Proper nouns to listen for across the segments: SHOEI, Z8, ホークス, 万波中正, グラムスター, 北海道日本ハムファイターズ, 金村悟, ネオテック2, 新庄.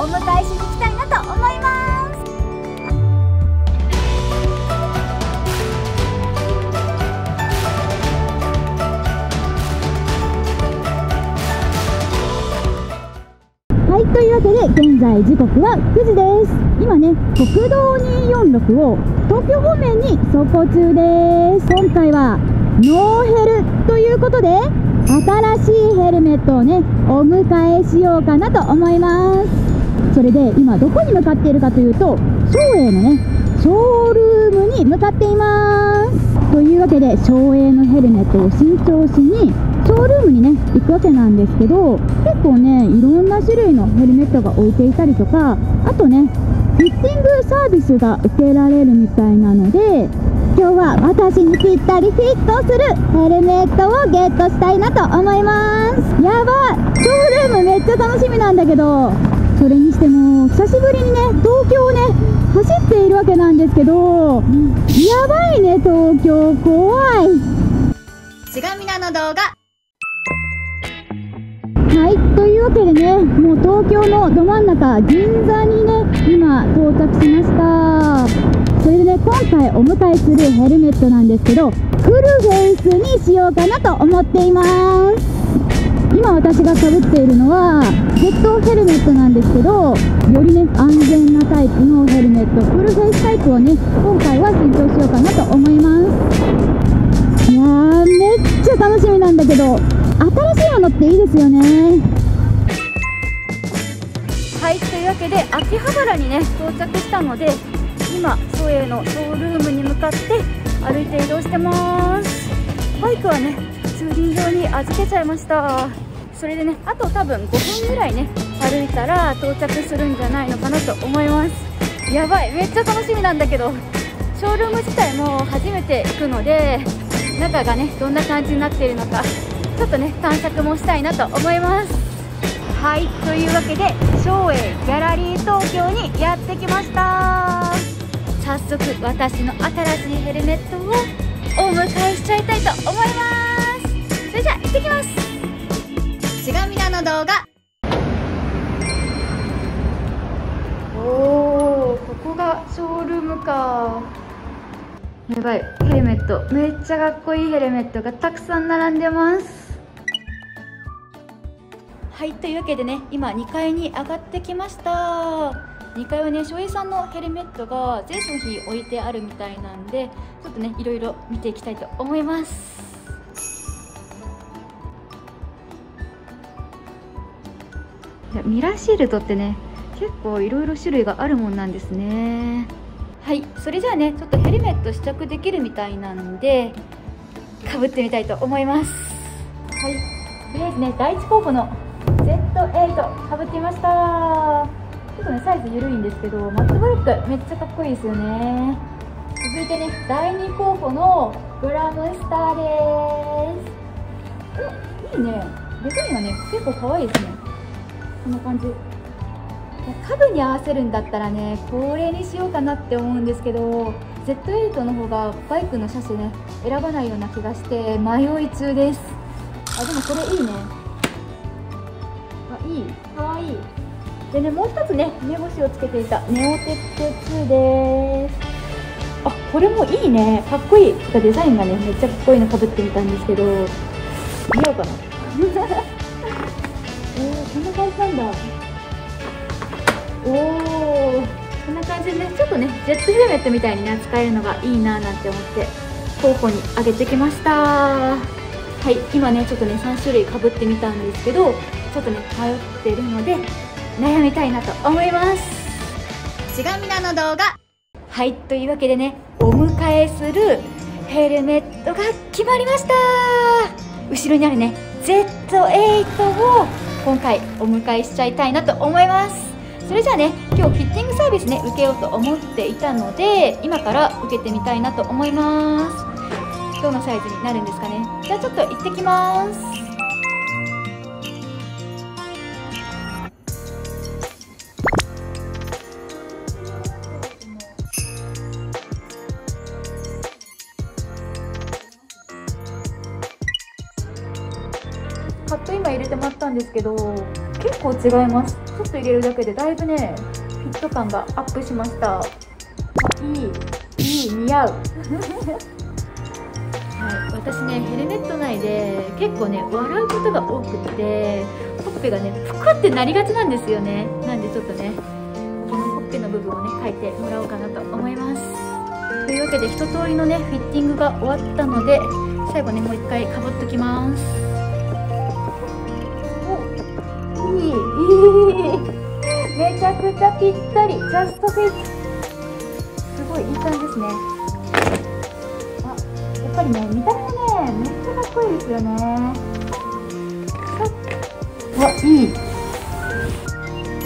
お迎えしに来たいなと思います。というわけで現在時刻は9時です。今ね、国道246を東京方面に走行中です。今回はノーヘルということで新しいヘルメットをね、お迎えしようかなと思います。それで今どこに向かっているかというとSHOEIのね、ショールームに向かっています。というわけでSHOEIのヘルメットを新調しにショールームにね、行くわけなんですけど、結構ね、いろんな種類のヘルメットが置いていたりとか、あとね、フィッティングサービスが受けられるみたいなので、今日は私にぴったりフィットするヘルメットをゲットしたいなと思います。やばい、ショールームめっちゃ楽しみなんだけど、それにしても久しぶりにね、東京をね、走っているわけなんですけど、やばいね、東京怖い。ちがみなの動画。はい、というわけでね、もう東京のど真ん中、銀座にね、今到着しました。それでね、今回お迎えするヘルメットなんですけど、フルフェイスにしようかなと思っています。今私がかぶっているのはヘッドヘルメットなんですけど、よりね、安全なタイプのヘルメット、フルフェイスタイプをね、今回は新調しようかなと思います。いやー、めっちゃ楽しみなんだけど、新しいものっていいですよね。はい、というわけで秋葉原にね、到着したので、今SHOEIのショールームに向かって歩いて移動してます。バイクはね、駐輪場に預けちゃいました。それでね、あと多分5分ぐらいね、歩いたら到着するんじゃないのかなと思います。やばい、めっちゃ楽しみなんだけど、ショールーム自体も初めて行くので、中がね、どんな感じになっているのか、ちょっとね、探索もしたいなと思います。はい、というわけでSHOEIギャラリー東京にやってきました。早速私の新しいヘルメットをお迎えしちゃいたいと思います。それじゃあ行ってきます。ちがみなの動画。おお、ここがショールームか。やばい、ヘルメット、めっちゃかっこいいヘルメットがたくさん並んでます。はい、というわけでね、今2階に上がってきました。2階はね、SHOEIさんのヘルメットが全商品置いてあるみたいなんで、ちょっとね、いろいろ見ていきたいと思います。ミラーシールドってね、結構いろいろ種類があるもんなんですね。はい、それじゃあね、ちょっとヘルメット試着できるみたいなんで、かぶってみたいと思います。はい、とりあえずね、第1候補のZ8かぶってみました。ちょっとね、サイズ緩いんですけど、マットブラックめっちゃかっこいいですよね。続いてね、第2候補のグラムスターです。お、いいね、デザインがね、結構かわいいですね。こんな感じ。カブに合わせるんだったらね、これにしようかなって思うんですけど、 Z8 の方がバイクの車種ね、選ばないような気がして迷い中です。あ、でもこれいいね。あ、いい、かわいい。でね、もう一つね、目星をつけていたネオテック2です。あ、これもいいね、かっこいい。デザインがね、めっちゃかっこいいのかぶってみたんですけど、見ようかなこんな感じなんだ。おお、こんな感じでね、ちょっとね、ジェットヘルメットみたいにね、使えるのがいいなーなんて思って候補に上げてきました。はい、今ね、ちょっとね、3種類かぶってみたんですけど、ちょっとね、迷ってるので悩みたいなと思います。ちがみなの動画。はい、というわけでね、お迎えするヘルメットが決まりました。後ろにあるね、Z8 を今回お迎えしちゃいたいなと思います。それじゃあね、今日フィッティングサービスね、受けようと思っていたので、今から受けてみたいなと思います。どんなサイズになるんですかね。じゃあちょっと行ってきます。カット今入れてもらったんですけど、結構違います。ちょっと入れるだけでだいぶねフィット感がアップしました。いい似合うはい、私ねヘルメット内で結構ね笑うことが多くて、ほっぺがねぷくってなりがちなんですよね。なんでちょっとねこのほっぺの部分をね描いてもらおうかなと思います。というわけで一通りのねフィッティングが終わったので、最後ねもう一回かぶっときます。お、いいめちゃくちゃぴったり、ジャストフィット、すごいいい感じですね。やっぱりね、見た目ね、めっちゃかっこいいですよね。わ、いい。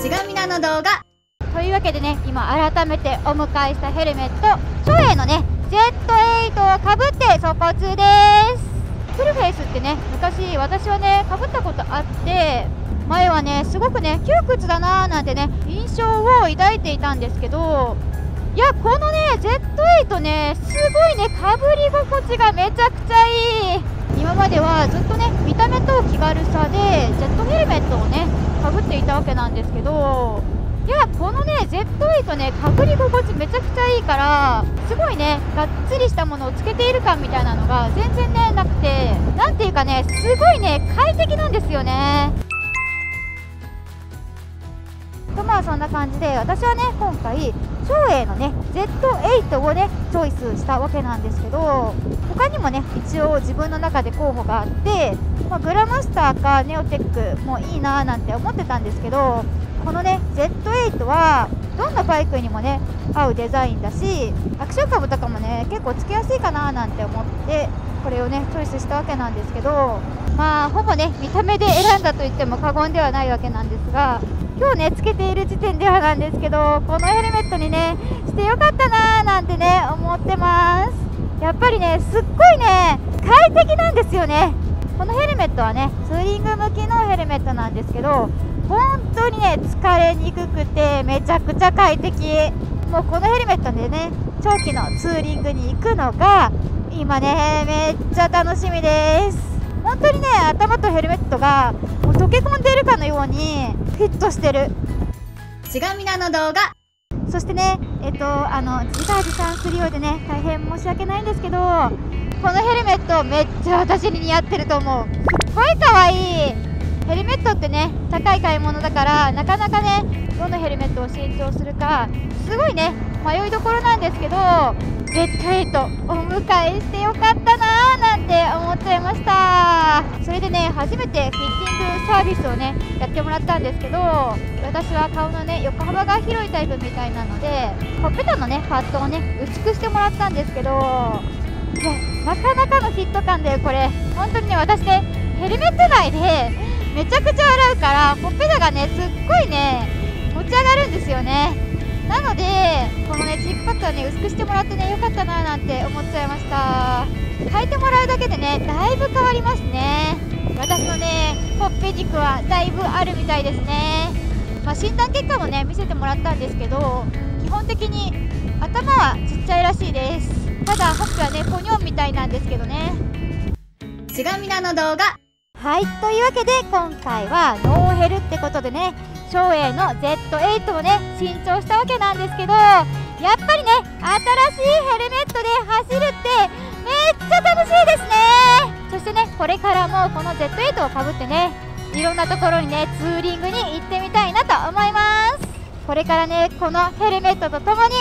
ちがみなの動画。というわけでね、今改めてお迎えしたヘルメット、SHOEIのね、Z8 をかぶって走行中です。フルフェイスってね、昔私はね、かぶったことあって、前はね、すごくね、窮屈だなーなんてね、印象を抱いていたんですけど、いや、このね、Z8 ね、すごいね、かぶり心地がめちゃくちゃいい。今まではずっとね、見た目と気軽さで、ジェットヘルメットをね、かぶっていたわけなんですけど、いや、このね、Z8 ね、かぶり心地めちゃくちゃいいから、すごいね、がっつりしたものをつけている感みたいなのが全然ね、なくて、なんていうかね、すごいね、快適なんですよね。とまあそんな感じで、私はね今回SHOEIのね Z8 をねチョイスしたわけなんですけど、他にもね一応自分の中で候補があって、まあ、グラマスターかネオテックもいいなーなんて思ってたんですけど、このね Z8 はどんなバイクにもね合うデザインだし、アクションカブとかもね結構つけやすいかなーなんて思ってこれをねチョイスしたわけなんですけど、まあほぼね見た目で選んだと言っても過言ではないわけなんですが。今日ねつけている時点ではなんですけど、このヘルメットにねしてよかったなーなんてね思ってます。やっぱりねすっごいね快適なんですよね。このヘルメットはねツーリング向きのヘルメットなんですけど、本当にね疲れにくくてめちゃくちゃ快適。もうこのヘルメットでね長期のツーリングに行くのが今ねめっちゃ楽しみです。本当にね頭とヘルメットがもう溶け込んでいるかのようにフィットしてる。ちがみなの動画。そしてね自画自賛するようでね大変申し訳ないんですけど、このヘルメットめっちゃ私に似合ってると思う。すっごいかわいい。ヘルメットってね高い買い物だからなかなかねどのヘルメットを新調するかすごいね迷いどころなんですけど、Z8 お迎えしてよかったなーなんて思っちゃいました。それでね初めてフィッティングサービスをねやってもらったんですけど、私は顔のね横幅が広いタイプみたいなのでほっぺたのねパッドをね薄くしてもらったんですけど、なかなかのフィット感で、これ本当にね私ねヘルメット内でめちゃくちゃ洗うからほっぺたがねすっごいね持ち上がるんですよね。なのでこのねチークパッドはね薄くしてもらってねよかったなーなんて思っちゃいました。変えてもらうだけでねだいぶ変わりますね。私のねほっぺ軸はだいぶあるみたいですね。まあ、診断結果もね見せてもらったんですけど、基本的に頭はちっちゃいらしいです。ただほっぺはねポニョンみたいなんですけどね。ちがみなの動画。はい、というわけで今回はノーヘルってことでねSHOEIの Z8 をね新調したわけなんですけど、やっぱりね新しいヘルメットで走るってめっちゃ楽しいですね。そしてねこれからもこの Z8 をかぶってねいろんなところにねツーリングに行ってみたいなと思います。これからねこのヘルメットとともに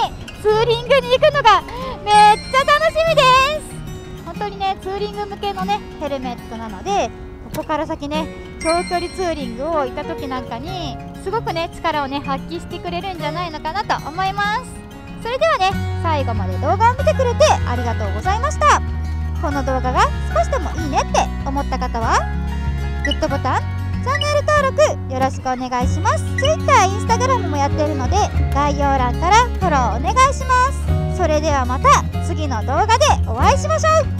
ツーリングに行くのがめっちゃ楽しみです。本当にねツーリング向けのねヘルメットなので、ここから先ね長距離ツーリングを行った時なんかにすごくね力をね発揮してくれるんじゃないのかなと思います。それではね最後まで動画を見てくれてありがとうございました。この動画が少しでもいいねって思った方はグッドボタン、チャンネル登録よろしくお願いします。 Twitter、Instagram もやってるので概要欄からフォローお願いします。それではまた次の動画でお会いしましょう。